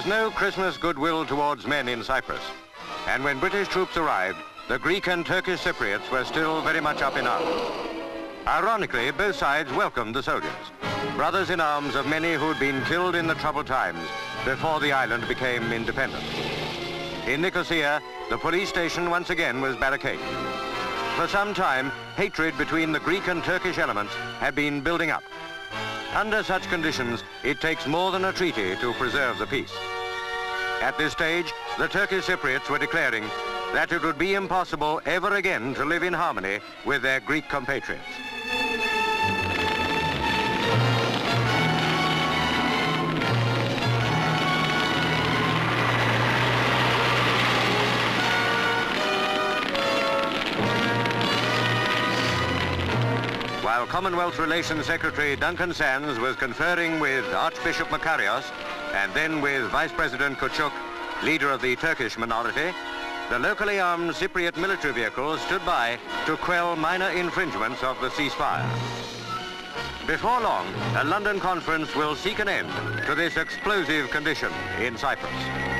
was no Christmas goodwill towards men in Cyprus, and when British troops arrived, the Greek and Turkish Cypriots were still very much up in arms. Ironically, both sides welcomed the soldiers, brothers in arms of many who'd been killed in the troubled times before the island became independent. In Nicosia, the police station once again was barricaded. For some time, hatred between the Greek and Turkish elements had been building up. Under such conditions, it takes more than a treaty to preserve the peace. At this stage, the Turkish Cypriots were declaring that it would be impossible ever again to live in harmony with their Greek compatriots. While Commonwealth Relations Secretary Duncan Sandys was conferring with Archbishop Makarios and then with Vice President Kuchuk, leader of the Turkish minority, the locally armed Cypriot military vehicles stood by to quell minor infringements of the ceasefire. Before long, a London conference will seek an end to this explosive condition in Cyprus.